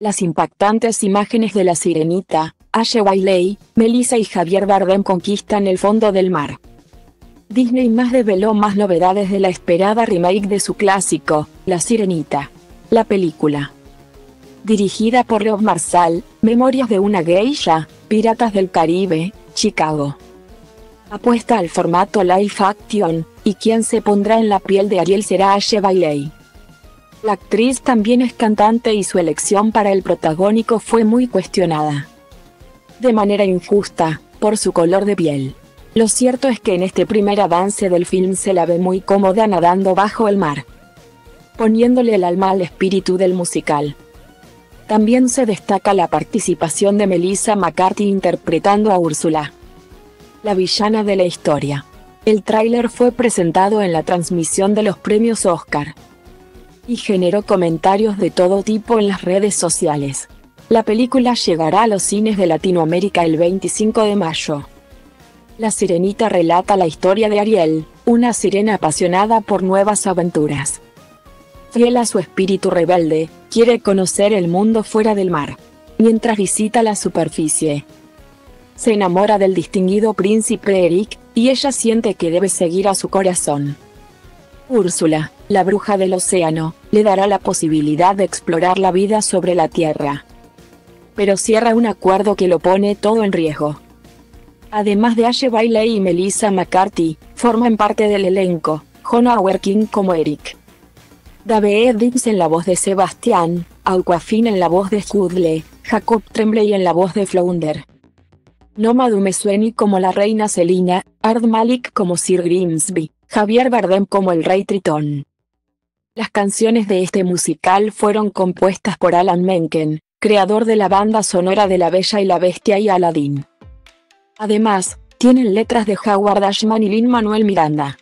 Las impactantes imágenes de La Sirenita, Halle Bailey, Melissa y Javier Bardem conquistan el fondo del mar. Disney+ desveló más novedades de la esperada remake de su clásico, La Sirenita. La película, dirigida por Rob Marshall, Memorias de una geisha, Piratas del Caribe, Chicago, apuesta al formato live action, y quien se pondrá en la piel de Ariel será Halle Bailey. La actriz también es cantante y su elección para el protagónico fue muy cuestionada, de manera injusta, por su color de piel. Lo cierto es que en este primer avance del film se la ve muy cómoda nadando bajo el mar, poniéndole el alma al espíritu del musical. También se destaca la participación de Melissa McCarthy interpretando a Úrsula, la villana de la historia. El tráiler fue presentado en la transmisión de los premios Oscar y generó comentarios de todo tipo en las redes sociales. La película llegará a los cines de Latinoamérica el 25 de mayo. La Sirenita relata la historia de Ariel, una sirena apasionada por nuevas aventuras. Fiel a su espíritu rebelde, quiere conocer el mundo fuera del mar. Mientras visita la superficie, se enamora del distinguido príncipe Eric, y ella siente que debe seguir a su corazón. Úrsula, la bruja del océano, le dará la posibilidad de explorar la vida sobre la Tierra, pero cierra un acuerdo que lo pone todo en riesgo. Además de Halle Bailey y Melissa McCarthy, forman parte del elenco Jonah Hauer-King como Eric, David Diggs en la voz de Sebastián, Awkwafina en la voz de Hudley, Jacob Tremblay en la voz de Flounder, Nomadume Sueni como la reina Selina, Ard Malik como Sir Grimsby, Javier Bardem como el Rey Tritón. Las canciones de este musical fueron compuestas por Alan Menken, creador de la banda sonora de La Bella y la Bestia y Aladdin. Además, tienen letras de Howard Ashman y Lin-Manuel Miranda.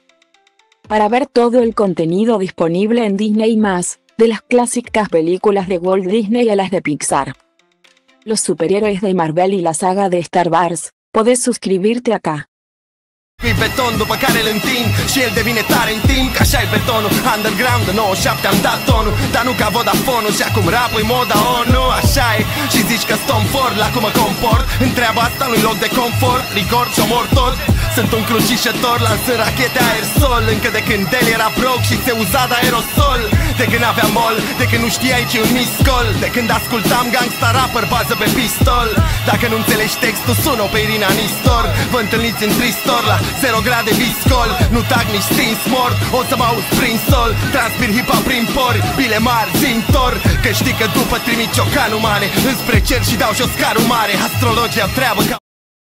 Para ver todo el contenido disponible en Disney+, de las clásicas películas de Walt Disney a las de Pixar, los superhéroes de Marvel y la saga de Star Wars, podés suscribirte acá. Il beton dopo cane lentin, sceglie vinetare in team, cascia il betono, underground, no, shaptam da tonu, da nuca vodafono, și acum rapul e moda, oh nu, așa e, și zici că-s Tom Ford, la cum mă comport, întreabă asta nu-i loc de confort, rigor și omor tot, sunt un crucișător, lansând rachete aerosol, încă de când el era broke și se uza de aerosol, de când aveam mol, de când nu știai ce-i un miscol, de când ascultam gangsta rapper, bază pe pistol, dacă nu înțelegi textul, sună-o pe Irina Nistor, vă întâlniți în tristor la 0 grade viscol, nu tag nici stins mort, o să mă auzi prin sol, transpir hip-hop prin pori, bile mari, zintor, că știi că după trimit ciocanul mare, înspre cer și dau jos carul mare, astrologia treabă ca...